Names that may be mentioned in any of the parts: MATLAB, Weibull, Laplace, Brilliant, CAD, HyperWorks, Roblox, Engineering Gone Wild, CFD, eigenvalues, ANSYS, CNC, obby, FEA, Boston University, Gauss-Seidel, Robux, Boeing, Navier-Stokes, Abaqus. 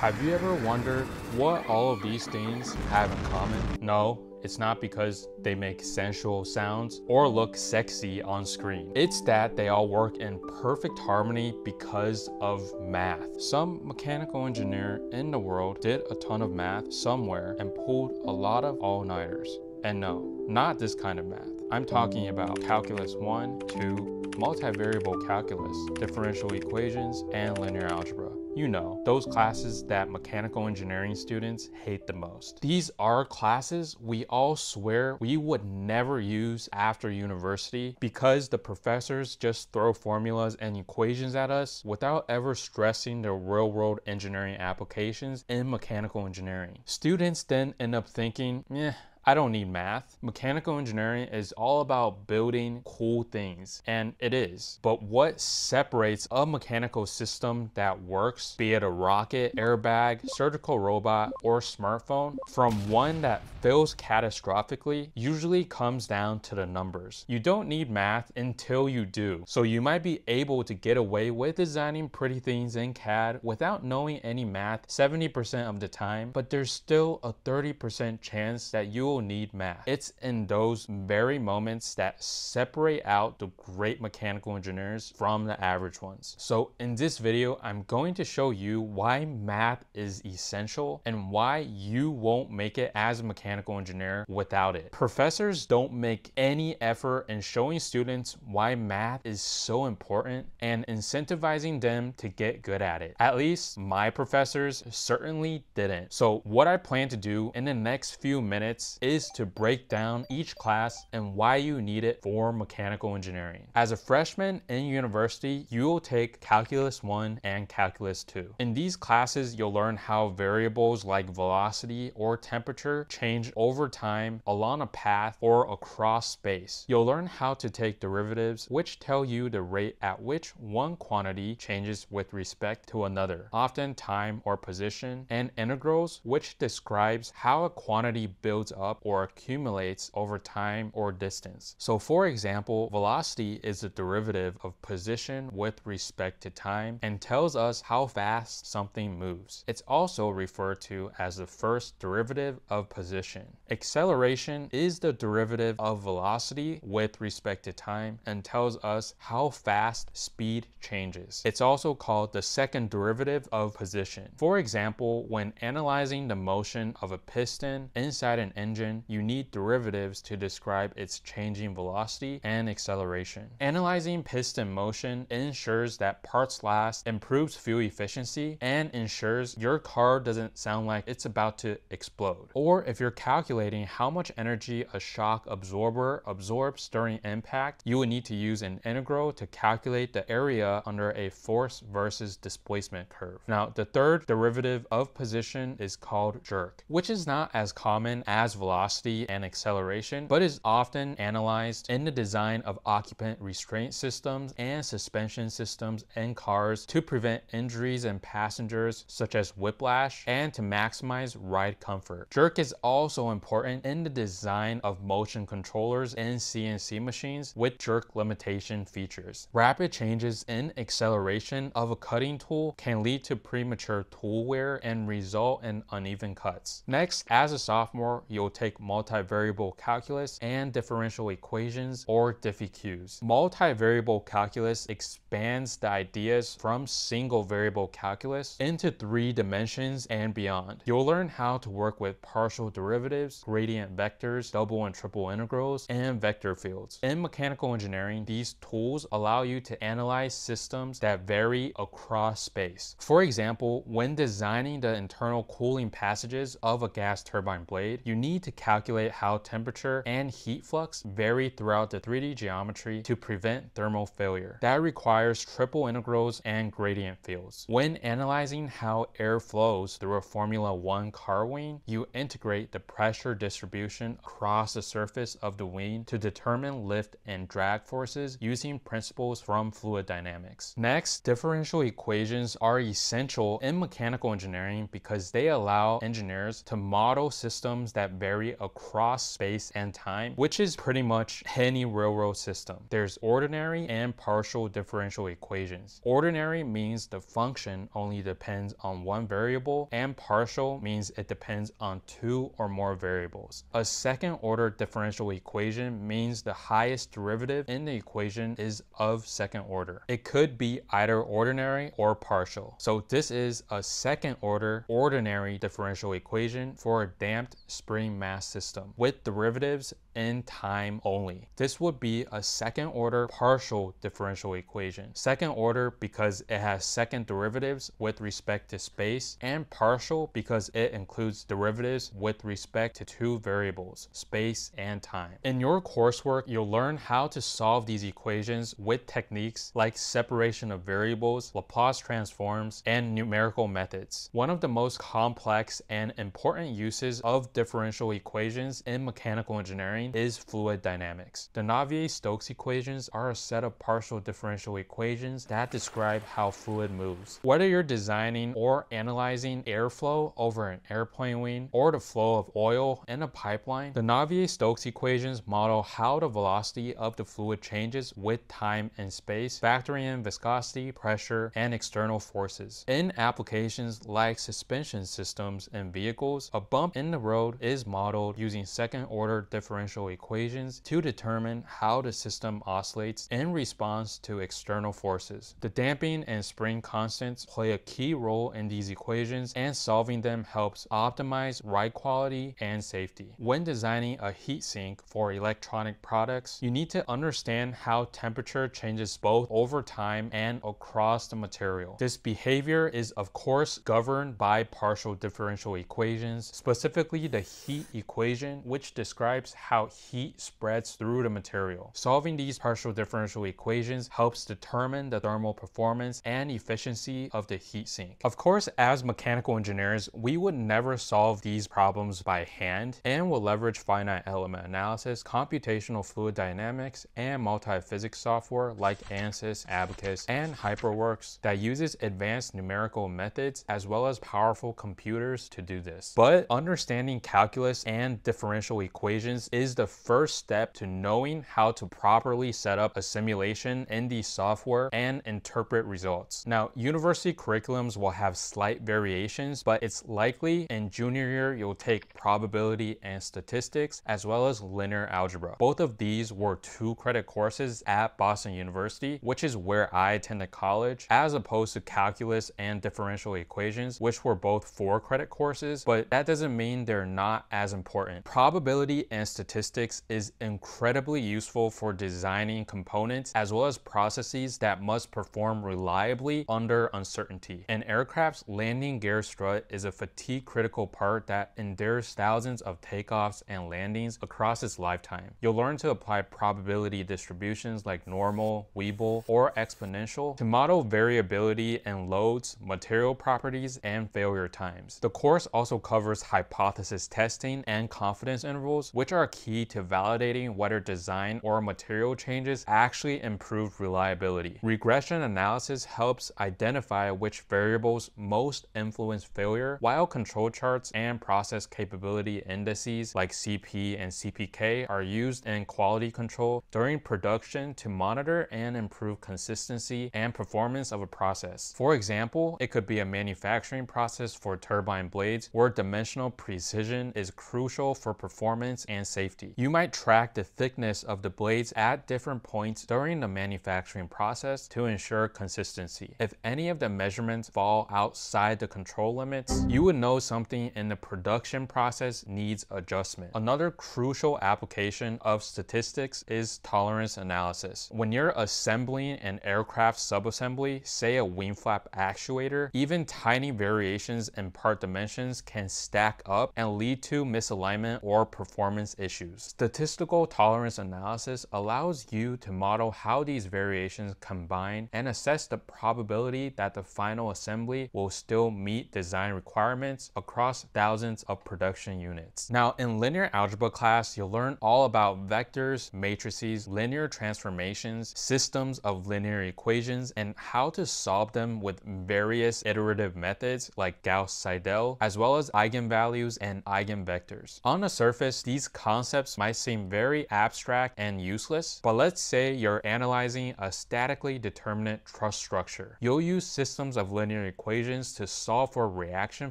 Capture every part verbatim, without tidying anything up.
Have you ever wondered what all of these things have in common? No, it's not because they make sensual sounds or look sexy on screen. It's that they all work in perfect harmony because of math. Some mechanical engineer in the world did a ton of math somewhere and pulled a lot of all-nighters. And no, not this kind of math. I'm talking about calculus one, two, multivariable calculus, differential equations, and linear algebra. You know, those classes that mechanical engineering students hate the most. These are classes we all swear we would never use after university because the professors just throw formulas and equations at us without ever stressing their real-world engineering applications in mechanical engineering. Students then end up thinking, eh, I don't need math. Mechanical engineering is all about building cool things, and it is. But what separates a mechanical system that works, be it a rocket, airbag, surgical robot, or smartphone, from one that fails catastrophically usually comes down to the numbers. You don't need math until you do. So you might be able to get away with designing pretty things in C A D without knowing any math seventy percent of the time, but there's still a thirty percent chance that you need math. It's in those very moments that separate out the great mechanical engineers from the average ones. So in this video, I'm going to show you why math is essential and why you won't make it as a mechanical engineer without it. Professors don't make any effort in showing students why math is so important and incentivizing them to get good at it. At least my professors certainly didn't. So what I plan to do in the next few minutes is to break down each class and why you need it for mechanical engineering. As a freshman in university, you will take calculus one and calculus two. In these classes, you'll learn how variables like velocity or temperature change over time along a path or across space. You'll learn how to take derivatives, which tell you the rate at which one quantity changes with respect to another, often time or position, and integrals, which describes how a quantity builds builds up or accumulates over time or distance. So for example, velocity is the derivative of position with respect to time and tells us how fast something moves. It's also referred to as the first derivative of position. Acceleration is the derivative of velocity with respect to time and tells us how fast speed changes. It's also called the second derivative of position. For example, when analyzing the motion of a piston inside an engine, you need derivatives to describe its changing velocity and acceleration. Analyzing piston motion ensures that parts last, improves fuel efficiency, and ensures your car doesn't sound like it's about to explode. Or if you're calculating how much energy a shock absorber absorbs during impact, you would need to use an integral to calculate the area under a force versus displacement curve. Now, the third derivative of position is called jerk, which is not as common Common as velocity and acceleration, but is often analyzed in the design of occupant restraint systems and suspension systems in cars to prevent injuries in passengers such as whiplash and to maximize ride comfort. Jerk is also important in the design of motion controllers in C N C machines with jerk limitation features. Rapid changes in acceleration of a cutting tool can lead to premature tool wear and result in uneven cuts. Next, as a sophomore, you'll take multivariable calculus and differential equations, or D I F E Qs. Multivariable calculus expands the ideas from single variable calculus into three dimensions and beyond. You'll learn how to work with partial derivatives, gradient vectors, double and triple integrals, and vector fields. In mechanical engineering, these tools allow you to analyze systems that vary across space. For example, when designing the internal cooling passages of a gas turbine blade, you need to calculate how temperature and heat flux vary throughout the three D geometry to prevent thermal failure. That requires triple integrals and gradient fields. When analyzing how air flows through a Formula One car wing, you integrate the pressure distribution across the surface of the wing to determine lift and drag forces using principles from fluid dynamics. Next, differential equations are essential in mechanical engineering because they allow engineers to model systems that vary vary across space and time, which is pretty much any railroad system. There's ordinary and partial differential equations. Ordinary means the function only depends on one variable, and partial means it depends on two or more variables. A second order differential equation means the highest derivative in the equation is of second order. It could be either ordinary or partial. So this is a second order ordinary differential equation for a damped spring mass system with derivatives in time only. This would be a second order partial differential equation. Second order because it has second derivatives with respect to space, and partial because it includes derivatives with respect to two variables, space and time. In your coursework, you'll learn how to solve these equations with techniques like separation of variables, Laplace transforms, and numerical methods. One of the most complex and important uses of differential equations in mechanical engineering is fluid dynamics. The Navier-Stokes equations are a set of partial differential equations that describe how fluid moves. Whether you're designing or analyzing airflow over an airplane wing or the flow of oil in a pipeline, the Navier-Stokes equations model how the velocity of the fluid changes with time and space, factoring in viscosity, pressure, and external forces. In applications like suspension systems and vehicles, a bump in the road is modeled using second-order differential equations to determine how the system oscillates in response to external forces. The damping and spring constants play a key role in these equations, and solving them helps optimize ride quality and safety. When designing a heat sink for electronic products, you need to understand how temperature changes both over time and across the material. This behavior is, of course, governed by partial differential equations, specifically the heat equation, which describes how how heat spreads through the material. Solving these partial differential equations helps determine the thermal performance and efficiency of the heat sink. Of course, as mechanical engineers, we would never solve these problems by hand, and will leverage finite element analysis, computational fluid dynamics, and multi-physics software like ANSYS, Abaqus, and HyperWorks that uses advanced numerical methods as well as powerful computers to do this. But understanding calculus and differential equations is is the first step to knowing how to properly set up a simulation in the software and interpret results. Now, university curriculums will have slight variations, but it's likely in junior year you'll take probability and statistics as well as linear algebra. Both of these were two credit courses at Boston University, which is where I attended college, as opposed to calculus and differential equations, which were both four credit courses, but that doesn't mean they're not as important. Probability and statistics Statistics is incredibly useful for designing components as well as processes that must perform reliably under uncertainty. An aircraft's landing gear strut is a fatigue critical part that endures thousands of takeoffs and landings across its lifetime. You'll learn to apply probability distributions like normal, Weibull, or exponential to model variability in loads, material properties, and failure times. The course also covers hypothesis testing and confidence intervals, which are key to validating whether design or material changes actually improve reliability. Regression analysis helps identify which variables most influence failure, while control charts and process capability indices like C P and C P K are used in quality control during production to monitor and improve consistency and performance of a process. For example, it could be a manufacturing process for turbine blades where dimensional precision is crucial for performance and safety. You might track the thickness of the blades at different points during the manufacturing process to ensure consistency. If any of the measurements fall outside the control limits, you would know something in the production process needs adjustment. Another crucial application of statistics is tolerance analysis. When you're assembling an aircraft subassembly, say a wing flap actuator, even tiny variations in part dimensions can stack up and lead to misalignment or performance issues. Statistical tolerance analysis allows you to model how these variations combine and assess the probability that the final assembly will still meet design requirements across thousands of production units. Now, in linear algebra class, you'll learn all about vectors, matrices, linear transformations, systems of linear equations, and how to solve them with various iterative methods like Gauss-Seidel, as well as eigenvalues and eigenvectors. vectors. On the surface, these concepts might seem very abstract and useless, but let's say you're analyzing a statically determinate truss structure. You'll use systems of linear equations to solve for reaction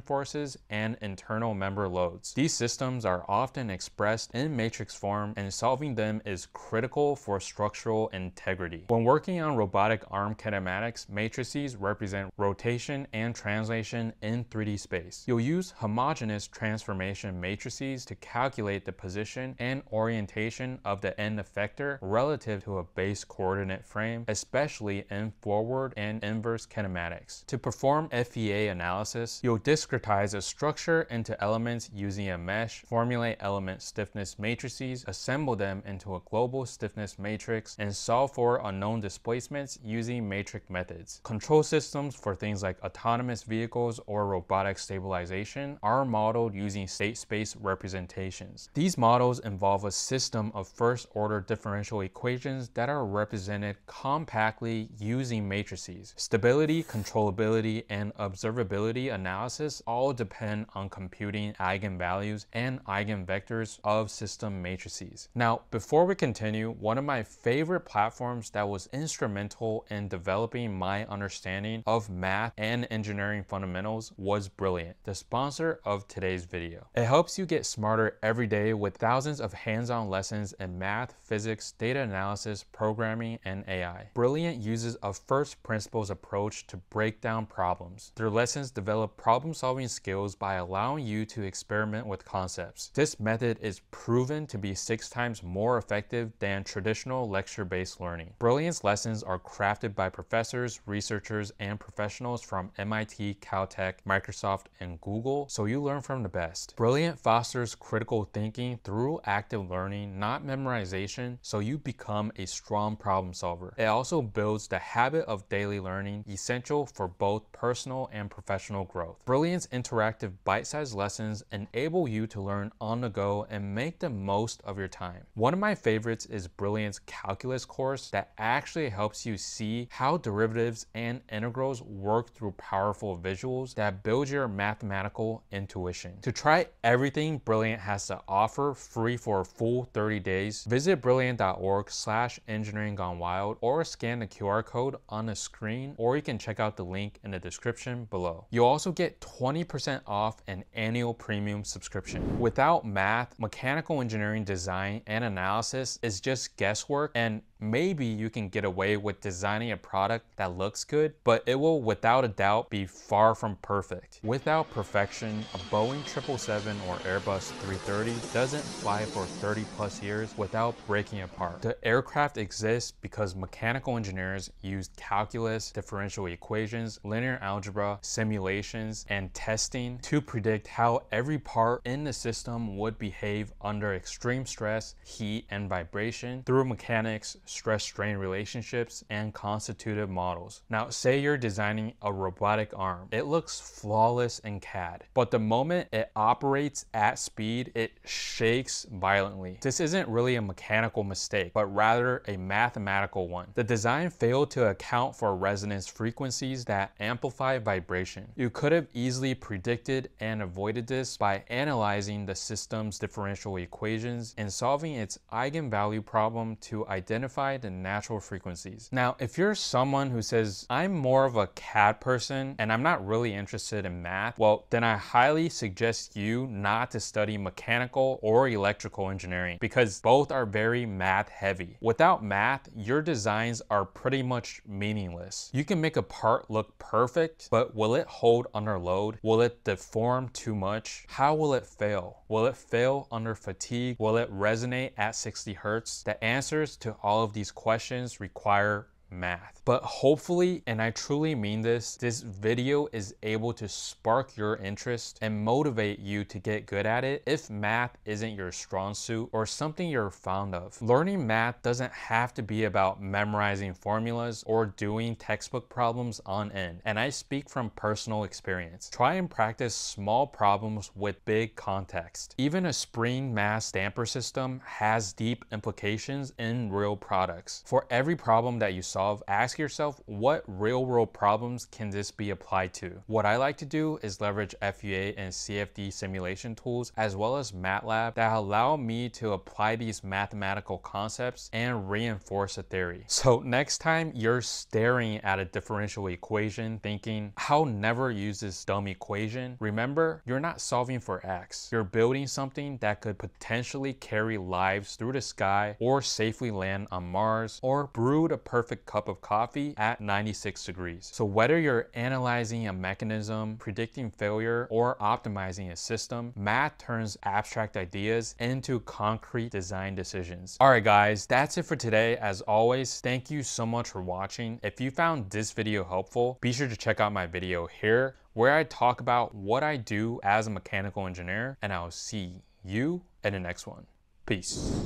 forces and internal member loads. These systems are often expressed in matrix form, and solving them is critical for structural integrity. When working on robotic arm kinematics, matrices represent rotation and translation in three D space. You'll use homogeneous transformation matrices to calculate the position and orientation of the end effector relative to a base coordinate frame, especially in forward and inverse kinematics. To perform F E A analysis, you'll discretize a structure into elements using a mesh, formulate element stiffness matrices, assemble them into a global stiffness matrix, and solve for unknown displacements using matrix methods. Control systems for things like autonomous vehicles or robotic stabilization are modeled using state space representations. These models involve a system of first-order differential equations that are represented compactly using matrices. Stability, controllability, and observability analysis all depend on computing eigenvalues and eigenvectors of system matrices. Now, before we continue, one of my favorite platforms that was instrumental in developing my understanding of math and engineering fundamentals was Brilliant, the sponsor of today's video. It helps you get smarter every day with thousands of hands-on lessons in math, physics, data analysis, programming, and A I. Brilliant uses a first principles approach to break down problems. Their lessons develop problem-solving skills by allowing you to experiment with concepts. This method is proven to be six times more effective than traditional lecture-based learning. Brilliant's lessons are crafted by professors, researchers, and professionals from M I T, Caltech, Microsoft, and Google, so you learn from the best. Brilliant fosters critical thinking through active learning, not memorization, so you become a strong problem solver. It also builds the habit of daily learning, essential for both personal and professional growth. Brilliant's interactive bite-sized lessons enable you to learn on the go and make the most of your time. One of my favorites is Brilliant's calculus course that actually helps you see how derivatives and integrals work through powerful visuals that build your mathematical intuition. To try everything Brilliant has to offer free for a full thirty days, visit brilliant dot org slash engineering gone wild or scan the Q R code on the screen, or you can check out the link in the description below. You'll also get twenty percent off an annual premium subscription. Without math, mechanical engineering design and analysis is just guesswork, and maybe you can get away with designing a product that looks good, but it will without a doubt be far from perfect. Without perfection, a Boeing triple seven or Airbus three thirty doesn't fly for thirty plus years without breaking apart. The aircraft exists because mechanical engineers used calculus, differential equations, linear algebra, simulations, and testing to predict how every part in the system would behave under extreme stress, heat, and vibration through mechanics, stress-strain relationships, and constitutive models. Now, say you're designing a robotic arm. It looks flawless in C A D, but the moment it operates at speed, it shakes violently. This isn't really a mechanical mistake, but rather a mathematical one. The design failed to account for resonance frequencies that amplify vibration. You could have easily predicted and avoided this by analyzing the system's differential equations and solving its eigenvalue problem to identify the natural frequencies. Now, if you're someone who says, I'm more of a C A D person and I'm not really interested in math, well, then I highly suggest you not to study mechanical or electrical engineering because both are very math heavy. Without math, your designs are pretty much meaningless. You can make a part look perfect, but will it hold under load? Will it deform too much? How will it fail? Will it fail under fatigue? Will it resonate at sixty hertz? The answers to all of these questions require math. But hopefully, and I truly mean this, this video is able to spark your interest and motivate you to get good at it if math isn't your strong suit or something you're fond of. Learning math doesn't have to be about memorizing formulas or doing textbook problems on end. And I speak from personal experience. Try and practice small problems with big context. Even a spring mass damper system has deep implications in real products. For every problem that you solve, solve, ask yourself, what real world problems can this be applied to? What I like to do is leverage F E A and C F D simulation tools, as well as MATLAB, that allow me to apply these mathematical concepts and reinforce a theory. So next time you're staring at a differential equation thinking, I'll never use this dumb equation, remember, you're not solving for x. You're building something that could potentially carry lives through the sky, or safely land on Mars, or brew the perfect cup of coffee at ninety-six degrees. So whether you're analyzing a mechanism, predicting failure, or optimizing a system, math turns abstract ideas into concrete design decisions. All right guys, that's it for today. As always, thank you so much for watching. If you found this video helpful, be sure to check out my video here, where I talk about what I do as a mechanical engineer, and I'll see you in the next one. Peace.